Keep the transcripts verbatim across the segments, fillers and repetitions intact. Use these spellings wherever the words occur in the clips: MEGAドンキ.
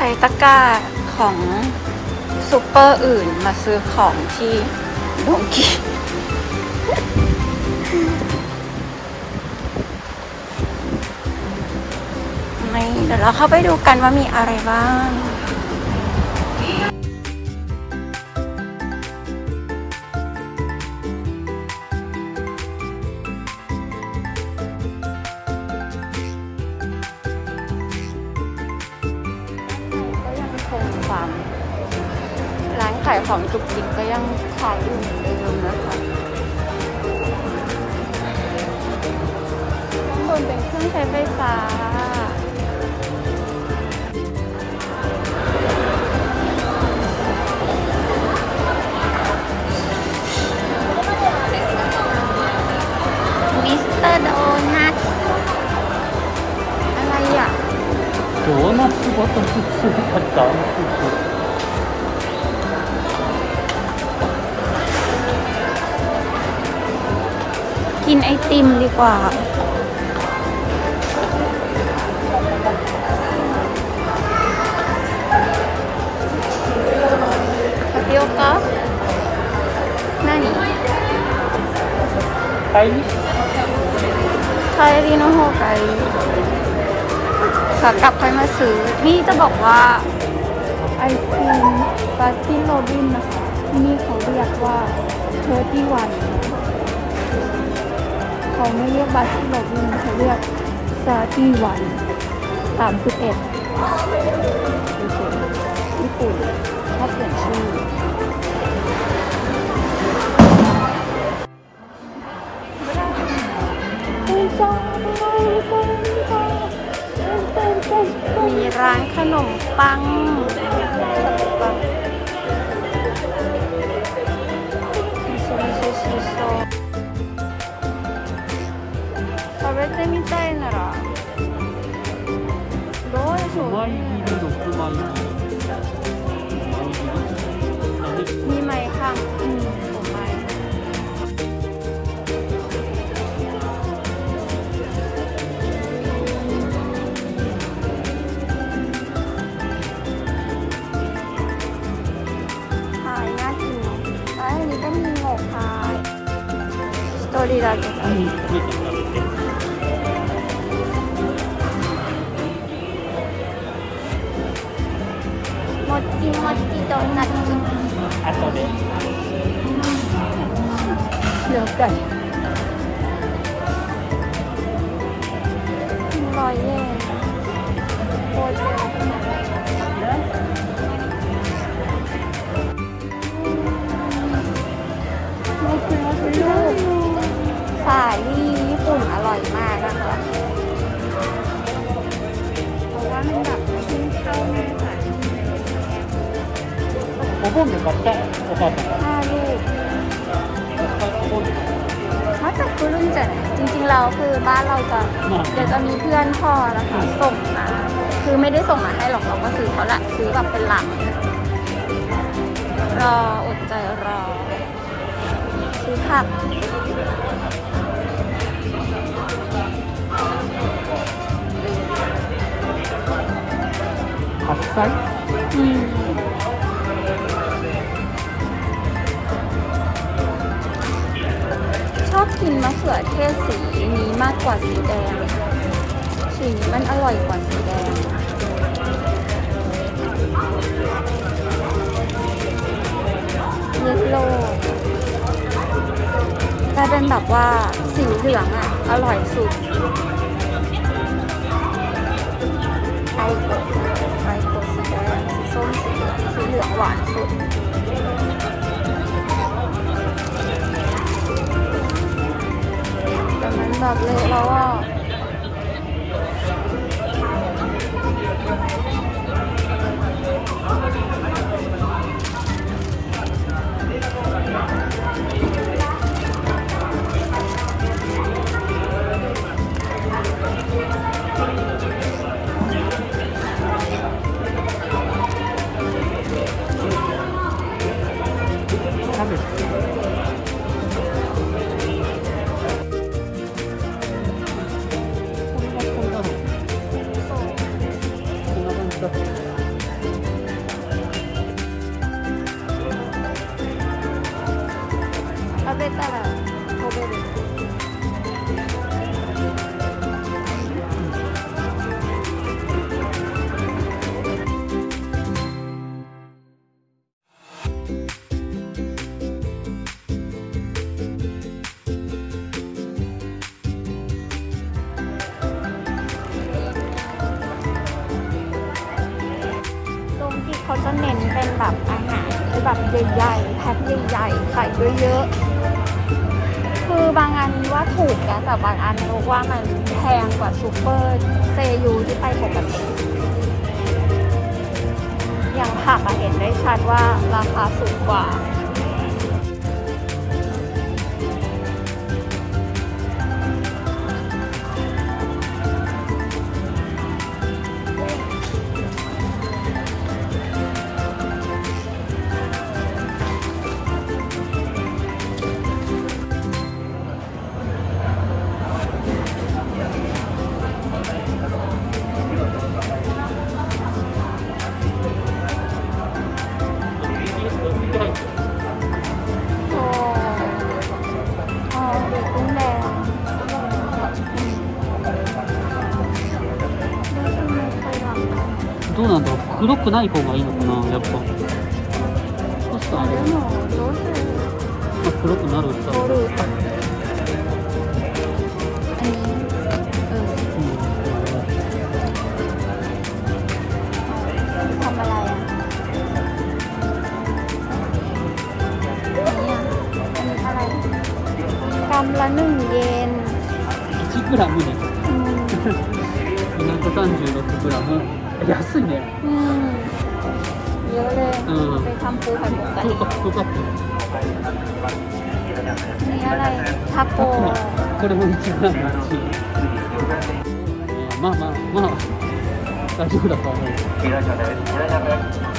ใช้ตะกร้าของซูเปอร์อื่นมาซื้อของที่ดงกี้ไม่เดี๋ยวเราเข้าไปดูกันว่ามีอะไรบ้างร้านขายของจุกจิกก็ยังขายอยู่เหมือนเดิมนะคะข้างบนเป็นเครื่องใช้ไฟฟ้ามิสเตอร์โดนัทอะไรอ่ะโดนัทที่ว่าต้องสุดสุดพันสามสุดกินไอติมดีกว่าคาเปียวก็นั่นไก่ไก่รีโนโฮไก่ขากลับไปมาซื้อนี่จะบอกว่าไอติมปาร์ตี้โรบินนะคะที่นี่เขาเรียกว่าเทอร์ตี้วันเขาไม่เรียกบัสที่โรบินเขาเรียกซาตี้วันสามสิบเอ็ดญี่ปุ่นชอบเปลี่ยนชื่อมีร้านขนมปัง食べてみたいならどうでしょうね。にまいはん、うん、ごまい。はい、なきの。あれにかみもはい。ひとりだけ。もちもちドーナツ。あとで。了解。まあいい。こうじゃ。もちもちドーナツ。สายที่ญี่ปุ่นอร่อยมากนะคะเพราะว่ามันแบบชิ้นเท่าแม่สายお盆で買ったお母さんあれมาจากคุณลุงจ้ะจริงๆเราคือบ้านเราจะเดี๋ยวจะมีเพื่อนพ่อนะคะส่งมาคือไม่ได้ส่งมาให้หรอกเราก็ซื้อเขาละซื้อแบบเป็นหลังรออดใจรอซื้อผักผักไส้อืมชอบกินมะเขือเทศสีนี้มากกว่าสีแดงสีนี้มันอร่อยกว่าสีแดงเยลโล่แต่เป็นแบบว่าสีเหลืองอ่ะอร่อยสุดไอโกะไอโกะสีแดงสีส้มสีเหลืองหวานสุดมันแบบเละแล้วอ่ะ แบบใหญ่ๆแพ็คใหญ่ๆไข่เยอะๆคือบางอันว่าถูกนะแต่บางอันรู้ว่ามันแพงกว่าซูเปอร์เซยูที่ไปปกติอย่างผักเห็นได้ชัดว่าราคาสูงกว่าどうなんだろう、黒くない方がいいのかな、やっぱ。そしたらね、黒くなるさ。ทำอะไรอ่ะอะไรกำละหนึ่งเยนいちグラムね。にひゃくさんじゅうろくグラム。安いね。うん。เยอะเลยไปทำปูไข่มุกกันทุกกับนี่อะไรทาโก้これも一番マシ。まあまあまあ大丈夫だと思う。はちじ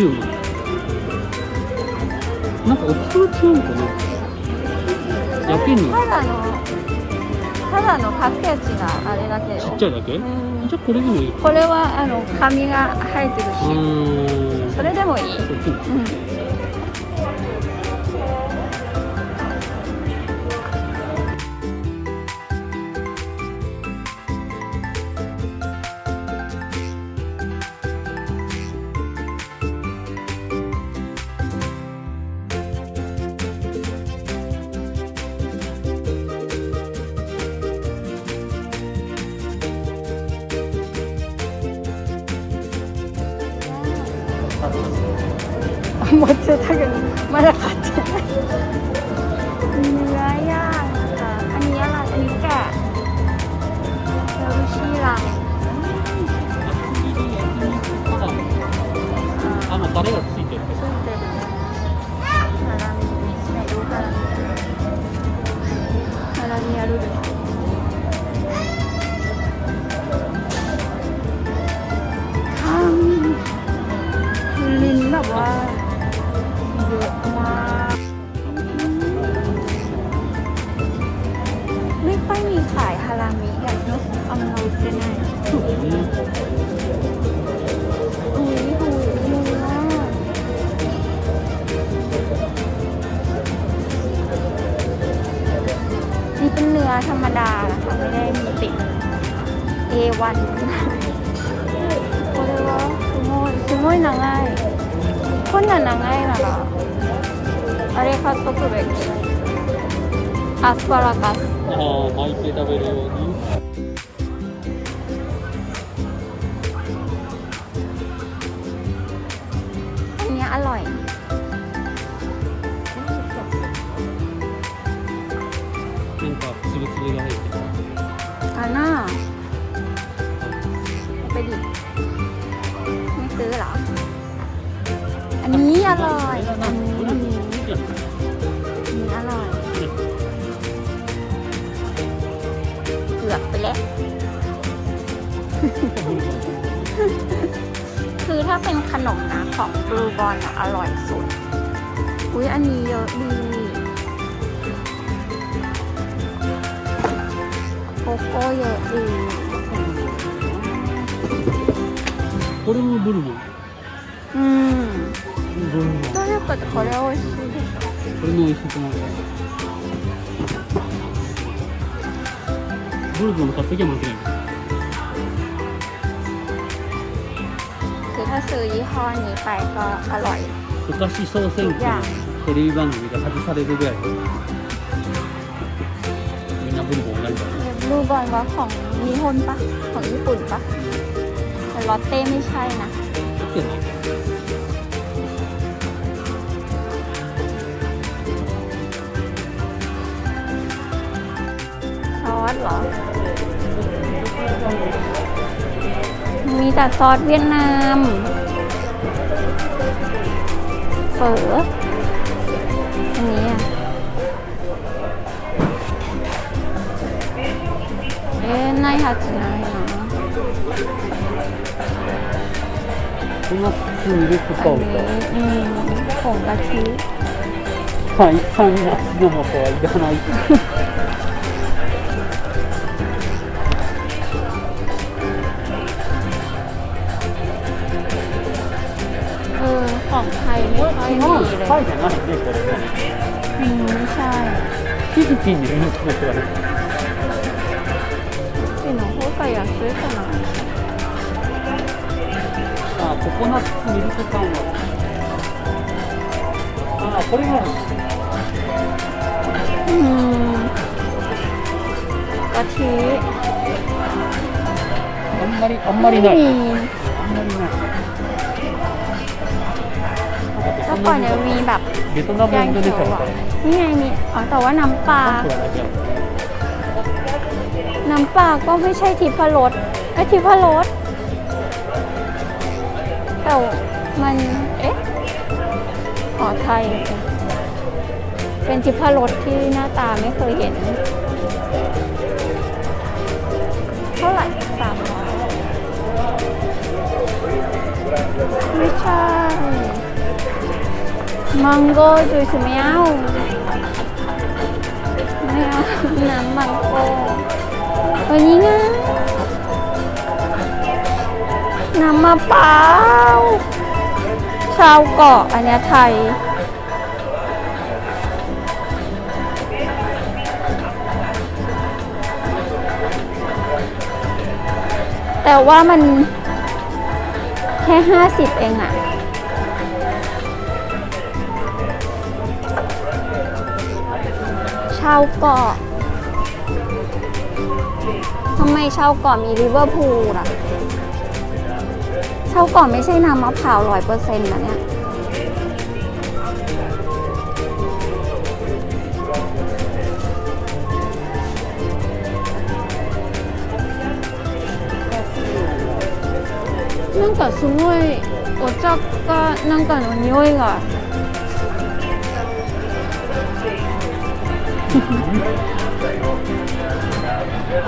ゅうまい。なんか大きさ違うかな。焼けんの。ただのただのパッケージがあれだけど。ちっちゃいだけ？じゃこれでもいい。これはあの紙が生えてるし、それでもいい。うん。もうちょっとまだ買ってない。เนื้อย่างค่ะอันนี้อะไรอันนี้แกะโรชีรังあのタレがついてる。ついてる。ハラミですね。ハラミやるです。ลิ้นแบบว่าเยอะมากไม่ค่อยมีขายฮารามิอย่างนกอมนุษย์เลยนะดูดูดูนะนี่เป็นเนื้อธรรมดานะคะไม่ได้มีติด เอ วัน これはすごい長い。こんな長いならあれ買っとくべき。アスパラガス。ああ、巻いて食べるように。อันนี้อร่อย ของบลูบอนเนี่ยอร่อยสุดอุ้ยอันนี้เยอะดีโกโก้เยอะดีこれもブルボンうんどういうことこれ美味しいでしょこれも美味しいと思うブルボン買ってきゃ負けないคือถ้าซื้อยี่ห้อนี้ไปก็อร่อย昔総選挙のテレビ番組が外されるぐらいみんなブルボンなんじゃないブルボンはของญี่ปุ่นปะของญี่ปุ่นปะแต่ลอตเต้ไม่ใช่นะซอสเหรอมีแต่ซอสเวียดนามเฝออันนี้อ่ะเอ๊ะนายฮัทนายเนาะอันนี้อืมผงกะทิไฟฟังนะโยมบอกอีกหน่อยเออของไทยไม่ค่อยมีเลยใช่ไหมจริงไม่ใช่ที่จริงอยู่นี่คืออะไรที่หนูพูดไปอย่างสุดขนาดああココナッツミルクサンドああこれがうんガチあんまりあんまりないあんまりないก็ก่อนจะมีแบบแกงเขียวนี่ไงมีอ๋อแต่ว่าน้ำปลาน้ำปลาก็ไม่ใช่ทิพรสไอ้ทิพรสแต่มันเอ๊ะอ๋อไทยเป็นทิพรสที่หน้าตาไม่เคยเห็นเท่าไหร่สามร้อยไม่ใช่มังโก้จุยสไม่เอาไม่เอาน้ำมังโก้ตัวนี้ไงน้ำมะพร้าวชาวเกาะอันนี้ไทยแต่ว่ามันแค่ห้าสิบเองอะชาวเกาะทำไมชาวเกาะมีริเวอร์พูลล่ะชาวเกาะไม่ใช่น้ำมะพร้าวร้อยเปอร์เซ็นต์นะเนี่ยなんかすごいお茶かなんかの匂いが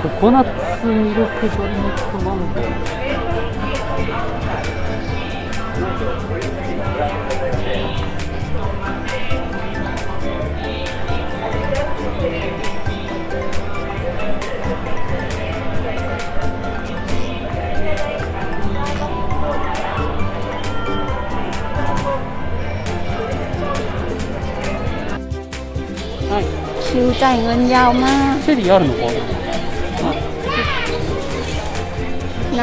ココナッツミルクドリンクマンゴーはいคิวจ่ายเงินยาวมากเฉลี่ยあるのか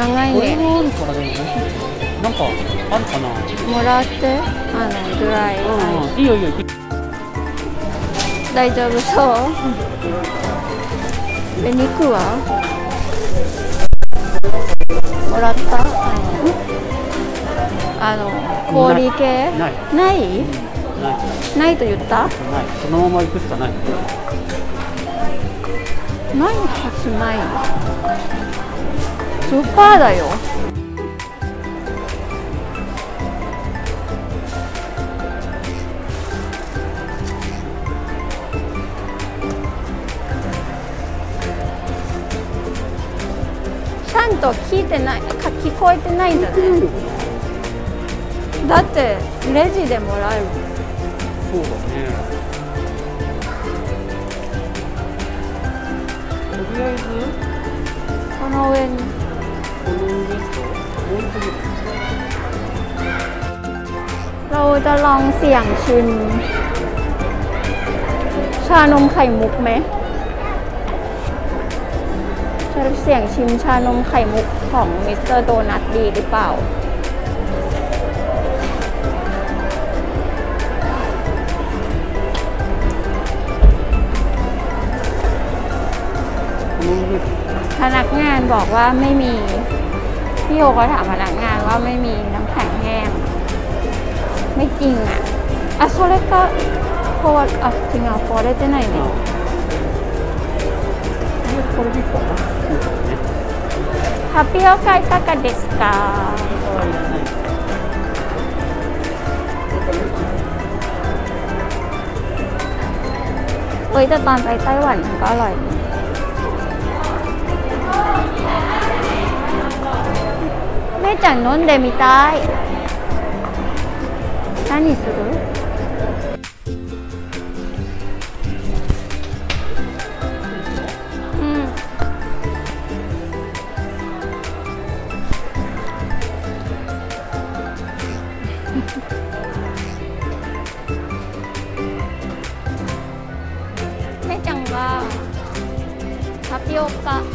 長いねなんかあるかなもらってあのぐらいいいよいいよ大丈夫そうで肉はもらったあの氷系ないないと言った？ない。そのまま行くしかない。ないはずない。スーパーだよ。ちゃんと聞いてない、聞こえてないんじゃない？だってレジでもらえる。そうだね。とりあえずこの上にこの上ともう一個。เราจะลองเสี่ยงชิมชานมไข่มุกไหมจะเสี่ยงชิมชานมไข่มุกของมิสเตอร์โดนัทดีหรือเปล่าพนักงานบอกว่าไม่มีพี่โยก็ถามพนักงานว่าไม่มีน้ำแข็งแห้งไม่จริงอ่ะあそれかこうあ違うこれじゃないねこれでいいかなタピオカいかがですかเอ้ยแต่ตอนไปไต้หวันมันก็อร่อยめいちゃん飲んでみたい。何する？うん。めいちゃんはタピオカ。ち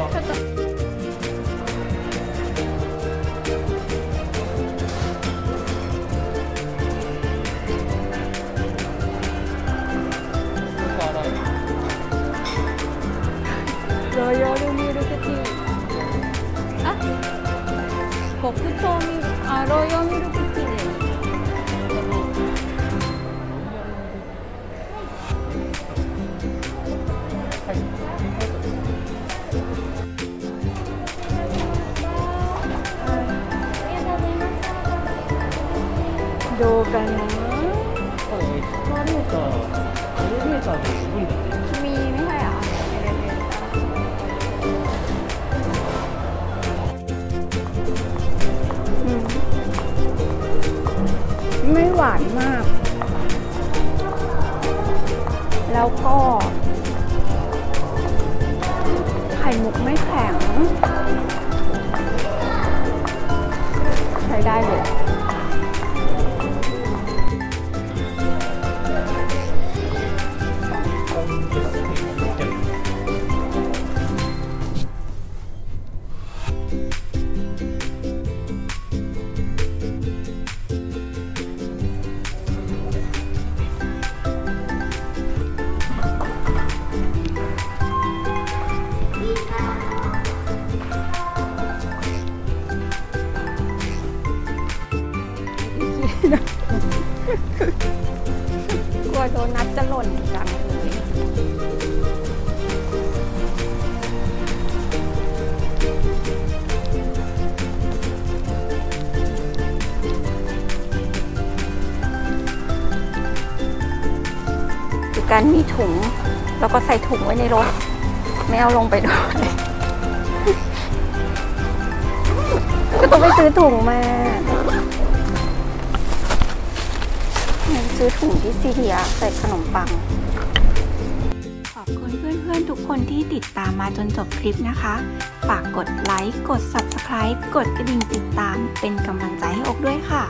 ょっと。ロイヤルミルクティーあ黒糖ミルクあロイヤルミルクティーですはいどうかなエレベーターエレベーターってすごいんだねไม่หวานมากแล้วก็ไข่มุกไม่แข็งใช้ได้เลยกลัวโดนัทจะหล่นจังเลยคือการมีถุงแล้วก็ใส่ถุงไว้ในรถไม่เอาลงไปด้วยก็ต้องไปซื้อถุงมาซื้อถุงที่ซีเรียใส่ขนมปังขอบคุณเพื่อนๆทุกคนที่ติดตามมาจนจบคลิปนะคะฝากกดไลค์กด ซับสไครบ์ กดกระดิ่งติดตามเป็นกำลังใจให้อกด้วยค่ะ